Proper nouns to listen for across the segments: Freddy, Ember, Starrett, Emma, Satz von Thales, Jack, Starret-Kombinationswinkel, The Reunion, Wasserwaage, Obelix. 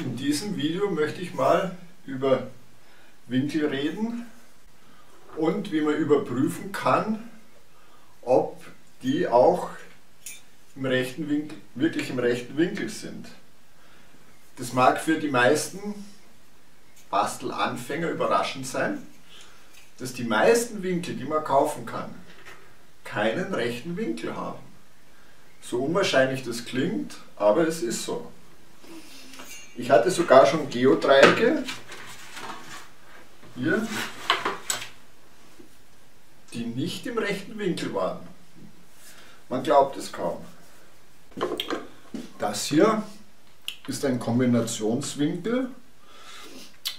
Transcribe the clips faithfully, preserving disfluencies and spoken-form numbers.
In diesem Video möchte ich mal über Winkel reden und wie man überprüfen kann, ob die auch im rechten Winkel, wirklich im rechten Winkel sind. Das mag für die meisten Bastelanfänger überraschend sein, dass die meisten Winkel, die man kaufen kann, keinen rechten Winkel haben. So unwahrscheinlich das klingt, aber es ist so. Ich hatte sogar schon Geodreiecke, hier, die nicht im rechten Winkel waren. Man glaubt es kaum. Das hier ist ein Kombinationswinkel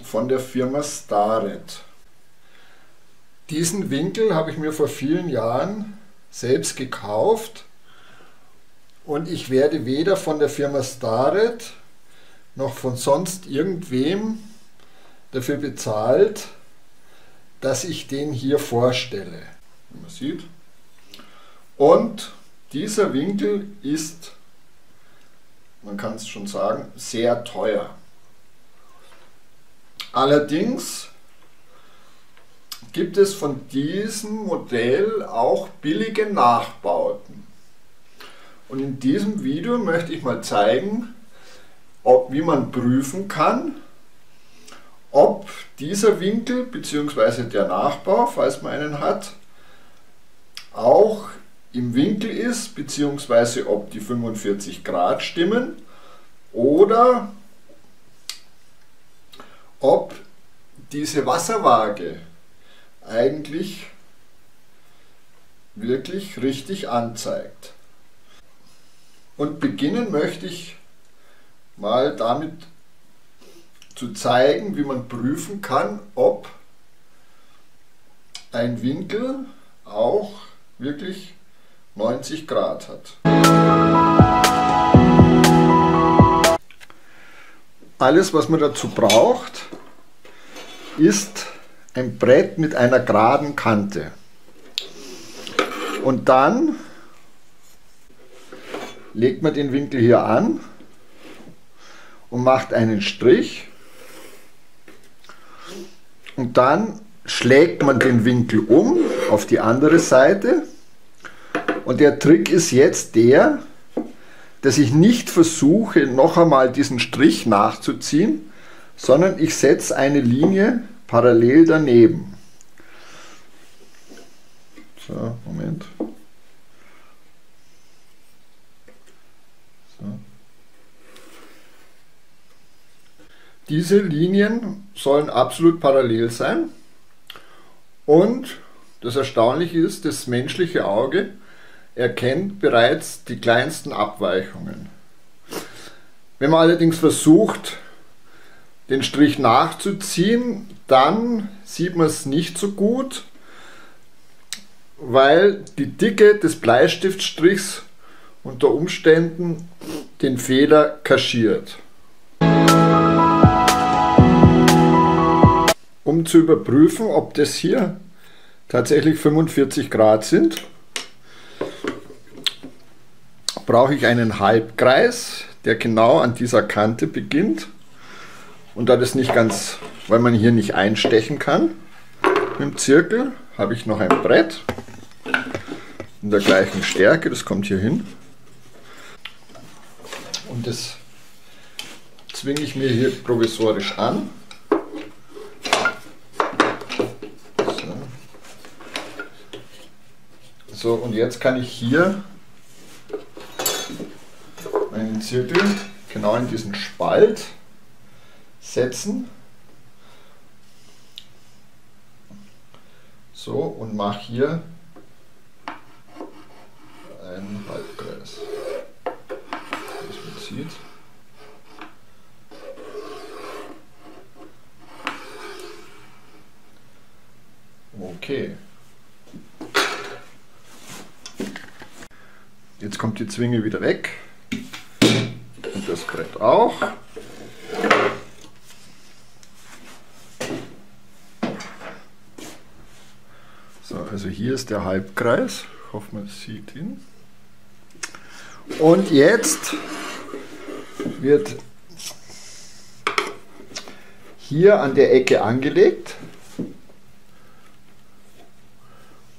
von der Firma Starrett. Diesen Winkel habe ich mir vor vielen Jahren selbst gekauft und ich werde weder von der Firma Starrett noch von sonst irgendwem dafür bezahlt, dass ich den hier vorstelle. Wie man sieht. Und dieser Winkel ist, man kann es schon sagen, sehr teuer. Allerdings gibt es von diesem Modell auch billige Nachbauten. Und in diesem Video möchte ich mal zeigen, Ob, wie man prüfen kann, ob dieser Winkel bzw. der Nachbau, falls man einen hat, auch im Winkel ist bzw. ob die fünfundvierzig Grad stimmen oder ob diese Wasserwaage eigentlich wirklich richtig anzeigt. Und beginnen möchte ich mal damit zu zeigen, wie man prüfen kann, ob ein Winkel auch wirklich neunzig Grad hat. Alles, was man dazu braucht, ist ein Brett mit einer geraden Kante. Und dann legt man den Winkel hier an und macht einen Strich und dann schlägt man den Winkel um auf die andere Seite. Und der Trick ist jetzt der, dass ich nicht versuche, noch einmal diesen Strich nachzuziehen, sondern ich setze eine Linie parallel daneben. So, Moment. So. Diese Linien sollen absolut parallel sein und das Erstaunliche ist, das menschliche Auge erkennt bereits die kleinsten Abweichungen. Wenn man allerdings versucht, den Strich nachzuziehen, dann sieht man es nicht so gut, weil die Dicke des Bleistiftstrichs unter Umständen den Fehler kaschiert. Um zu überprüfen, ob das hier tatsächlich fünfundvierzig Grad sind, brauche ich einen Halbkreis, der genau an dieser Kante beginnt. Und da das nicht ganz, weil man hier nicht einstechen kann, mit dem Zirkel habe ich noch ein Brett in der gleichen Stärke, das kommt hier hin. Und das zwinge ich mir hier provisorisch an. So, und jetzt kann ich hier meinen Zirkel genau in diesen Spalt setzen. So, und mache hier einen Halbkreis. Das man sieht. Okay. Jetzt kommt die Zwinge wieder weg und das Brett auch. So, also hier ist der Halbkreis. Ich hoffe, man sieht ihn. Und jetzt wird hier an der Ecke angelegt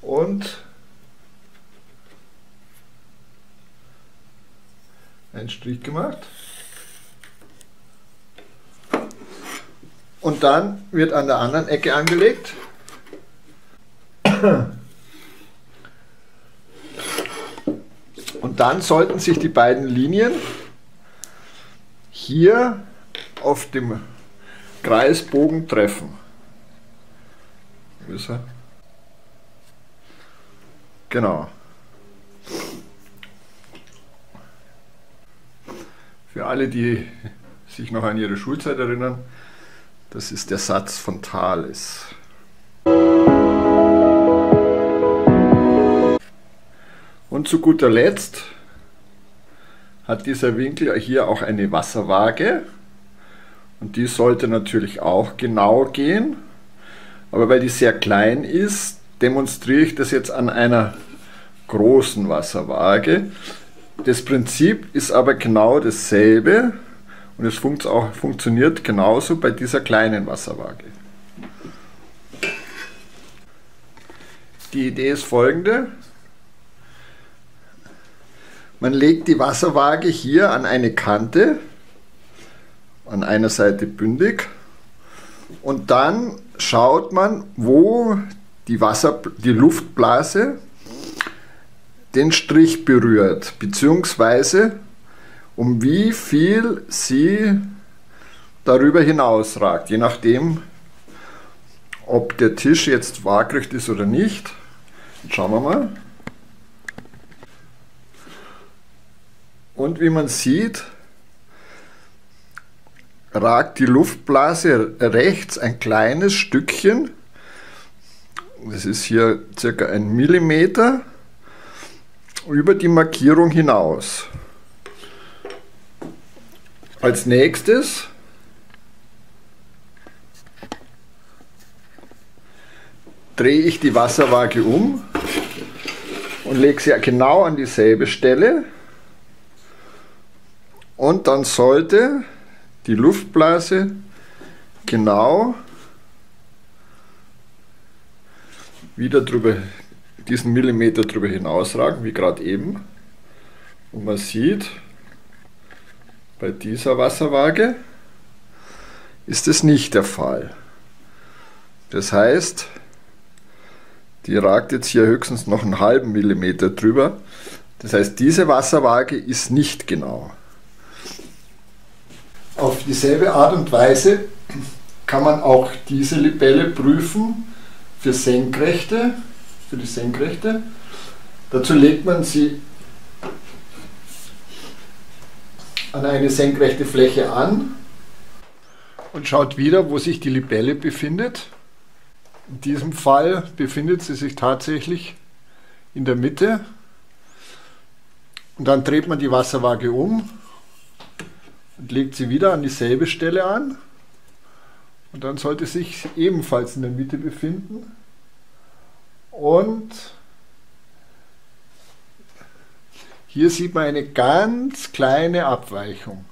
und einen Strich gemacht. Und dann wird an der anderen Ecke angelegt. Und dann sollten sich die beiden Linien hier auf dem Kreisbogen treffen. Wo ist er? Genau. Für alle, die sich noch an ihre Schulzeit erinnern, das ist der Satz von Thales. Und zu guter Letzt hat dieser Winkel hier auch eine Wasserwaage. Und die sollte natürlich auch genau gehen. Aber weil die sehr klein ist, demonstriere ich das jetzt an einer großen Wasserwaage. Das Prinzip ist aber genau dasselbe und es funkt auch, funktioniert genauso bei dieser kleinen Wasserwaage. Die Idee ist folgende. Man legt die Wasserwaage hier an eine Kante, an einer Seite bündig, und dann schaut man, wo die, Wasser, die Luftblase den Strich berührt, beziehungsweise um wie viel sie darüber hinausragt, je nachdem, ob der Tisch jetzt waagrecht ist oder nicht. Schauen wir mal. Und wie man sieht, ragt die Luftblase rechts ein kleines Stückchen, das ist hier circa ein Millimeter, über die Markierung hinaus. Als nächstes drehe ich die Wasserwaage um und lege sie genau an dieselbe Stelle, und dann sollte die Luftblase genau wieder drüber, diesen Millimeter drüber hinausragen, wie gerade eben. Und man sieht, bei dieser Wasserwaage ist es nicht der Fall. Das heißt, die ragt jetzt hier höchstens noch einen halben Millimeter drüber. Das heißt, diese Wasserwaage ist nicht genau. Auf dieselbe Art und Weise kann man auch diese Libelle prüfen für Senkrechte. Für die Senkrechte. Dazu legt man sie an eine senkrechte Fläche an und schaut wieder, wo sich die Libelle befindet. In diesem Fall befindet sie sich tatsächlich in der Mitte. Und dann dreht man die Wasserwaage um und legt sie wieder an dieselbe Stelle an. Und dann sollte sie sich ebenfalls in der Mitte befinden. Und hier sieht man eine ganz kleine Abweichung.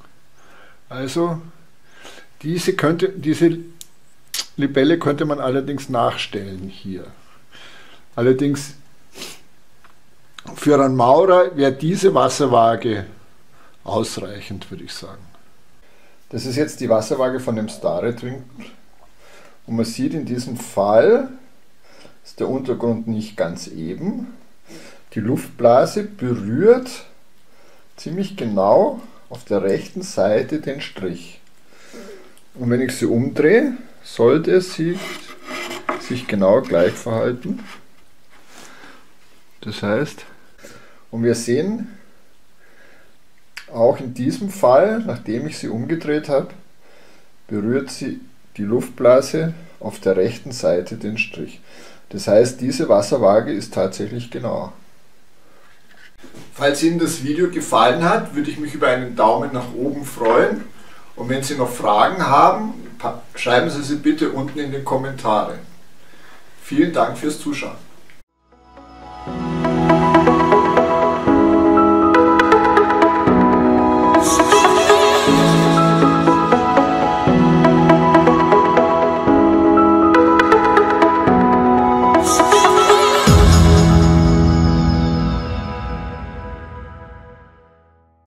Also diese, könnte, diese Libelle könnte man allerdings nachstellen hier. Allerdings für einen Maurer wäre diese Wasserwaage ausreichend, würde ich sagen. Das ist jetzt die Wasserwaage von dem Starrett-Winkel. Und man sieht, in diesem Fall ist der Untergrund nicht ganz eben. Die Luftblase berührt ziemlich genau auf der rechten Seite den Strich. Und wenn ich sie umdrehe, sollte sie sich genau gleich verhalten. Das heißt, und wir sehen auch in diesem Fall, nachdem ich sie umgedreht habe, berührt sie die Luftblase auf der rechten Seite den Strich. Das heißt, diese Wasserwaage ist tatsächlich genau. Falls Ihnen das Video gefallen hat, würde ich mich über einen Daumen nach oben freuen. Und wenn Sie noch Fragen haben, schreiben Sie sie bitte unten in die Kommentare. Vielen Dank fürs Zuschauen.